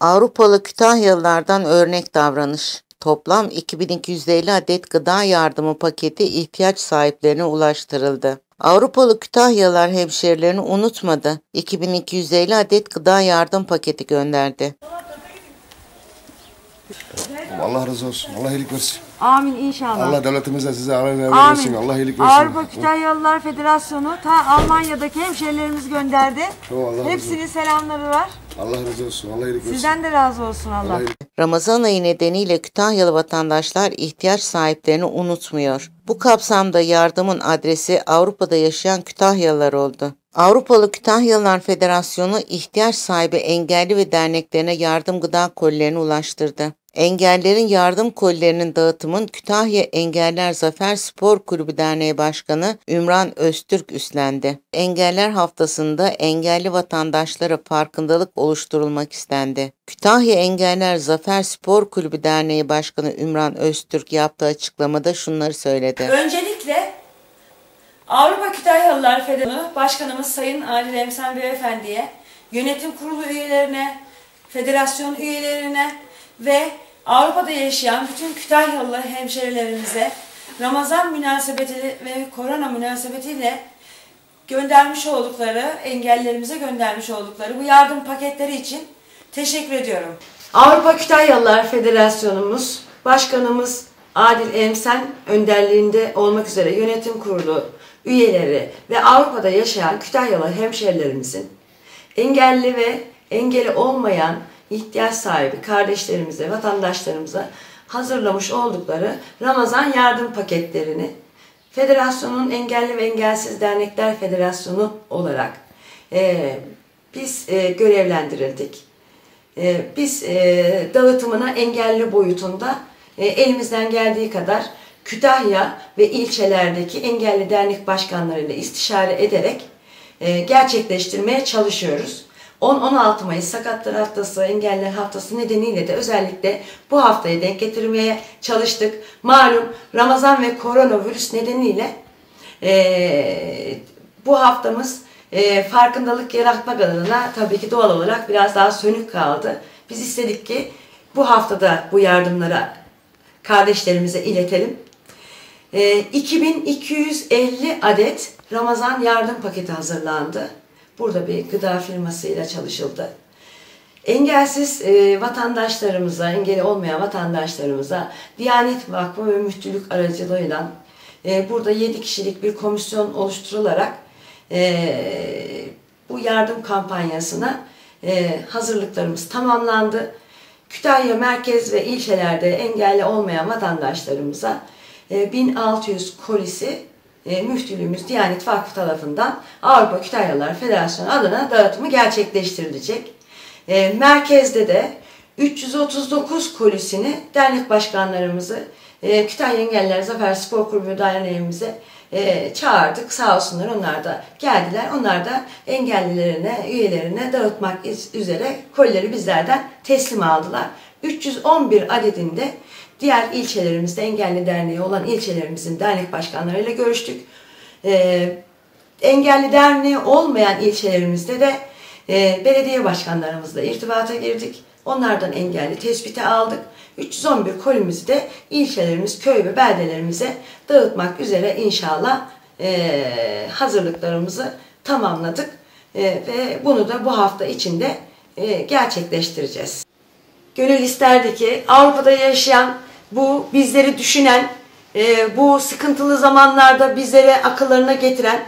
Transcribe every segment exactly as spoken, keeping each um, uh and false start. Avrupalı Kütahyalılardan örnek davranış. Toplam iki bin iki yüz elli adet gıda yardımı paketi ihtiyaç sahiplerine ulaştırıldı. Avrupalı Kütahyalılar hemşerilerini unutmadı. iki bin iki yüz elli adet gıda yardım paketi gönderdi. Allah razı olsun. Allah iyilik versin. Amin inşallah. Allah devletimize size amin versin. Allah iyilik versin. Avrupa Kütahyalılar Federasyonu ta Almanya'daki hemşerilerimiz gönderdi. Hepsinin selamları var. Allah razı olsun. Allah iyilik versin. Sizden de razı olsun Allah. Allah Ramazan ayı nedeniyle Kütahyalı vatandaşlar ihtiyaç sahiplerini unutmuyor. Bu kapsamda yardımın adresi Avrupa'da yaşayan Kütahyalılar oldu. Avrupalı Kütahyalılar Federasyonu ihtiyaç sahibi engelli ve derneklerine yardım gıda kolilerini ulaştırdı. Engellilerin yardım kolilerinin dağıtımın Kütahya Engelliler Zafer Spor Kulübü Derneği Başkanı Ümran Öztürk üstlendi. Engeller Haftası'nda engelli vatandaşlara farkındalık oluşturulmak istendi. Kütahya Engelliler Zafer Spor Kulübü Derneği Başkanı Ümran Öztürk yaptığı açıklamada şunları söyledi. Öncelikle Avrupa Kütahyalılar Federasyonu Başkanımız Sayın Adil Emsen Beyefendi'ye, yönetim kurulu üyelerine, federasyon üyelerine ve Avrupa'da yaşayan bütün Kütahyalı hemşerilerimize Ramazan münasebeti ve korona münasebetiyle göndermiş oldukları, engellerimize göndermiş oldukları bu yardım paketleri için teşekkür ediyorum. Avrupa Kütahyalılar Federasyonumuz, Başkanımız Adil Emsen önderliğinde olmak üzere yönetim kurulu üyeleri ve Avrupa'da yaşayan Kütahyalı hemşerilerimizin engelli ve engeli olmayan ihtiyaç sahibi kardeşlerimize, vatandaşlarımıza hazırlamış oldukları Ramazan yardım paketlerini Federasyonun Engelli ve Engelsiz Dernekler Federasyonu olarak e, biz e, görevlendirildik. E, biz e, dağıtımına engelli boyutunda e, elimizden geldiği kadar Kütahya ve ilçelerdeki engelli dernek başkanlarıyla istişare ederek e, gerçekleştirmeye çalışıyoruz. on on altı Mayıs Sakatlar Haftası, Engeller Haftası nedeniyle de özellikle bu haftaya denk getirmeye çalıştık. Malum Ramazan ve koronavirüs nedeniyle e, bu haftamız e, farkındalık yaratmak adına tabii ki doğal olarak biraz daha sönük kaldı. Biz istedik ki bu haftada bu yardımlara kardeşlerimize iletelim. E, iki bin iki yüz elli adet Ramazan yardım paketi hazırlandı. Burada bir gıda firmasıyla çalışıldı. Engelsiz e, vatandaşlarımıza, engeli olmayan vatandaşlarımıza Diyanet Vakfı ve müftülük aracılığıyla e, burada yedi kişilik bir komisyon oluşturularak e, bu yardım kampanyasına e, hazırlıklarımız tamamlandı. Kütahya merkez ve ilçelerde engelli olmayan vatandaşlarımıza e, bin altı yüz kolisi müftülüğümüz Diyanet Vakfı tarafından Avrupa Kütahyalılar Federasyonu adına dağıtımı gerçekleştirilecek. Merkezde de üç yüz otuz dokuz kolisini dernek başkanlarımızı Kütahya Engelliler Zafer Spor Kulübü Derneğimize çağırdık. Sağ olsunlar, onlar da geldiler. Onlar da engellilerine, üyelerine dağıtmak üzere kolileri bizlerden teslim aldılar. üç yüz on bir adedinde diğer ilçelerimizde engelli derneği olan ilçelerimizin dernek başkanlarıyla görüştük. Ee, engelli derneği olmayan ilçelerimizde de e, belediye başkanlarımızla irtibata girdik. Onlardan engelli tespiti aldık. üç yüz on bir kolimizi de ilçelerimiz, köy ve beldelerimize dağıtmak üzere inşallah e, hazırlıklarımızı tamamladık. E, ve bunu da bu hafta içinde e, gerçekleştireceğiz. Gönül isterdi ki Avrupa'da yaşayan, bu bizleri düşünen, e, bu sıkıntılı zamanlarda bizleri akıllarına getiren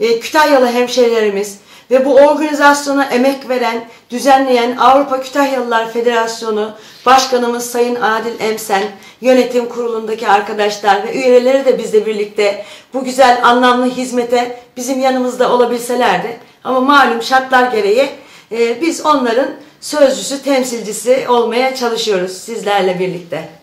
e, Kütahyalı hemşehrilerimiz ve bu organizasyona emek veren, düzenleyen Avrupa Kütahyalılar Federasyonu Başkanımız Sayın Adil Emsen, yönetim kurulundaki arkadaşlar ve üyeleri de bizle birlikte bu güzel anlamlı hizmete bizim yanımızda olabilselerdi. Ama malum şartlar gereği e, biz onların sözcüsü, temsilcisi olmaya çalışıyoruz sizlerle birlikte.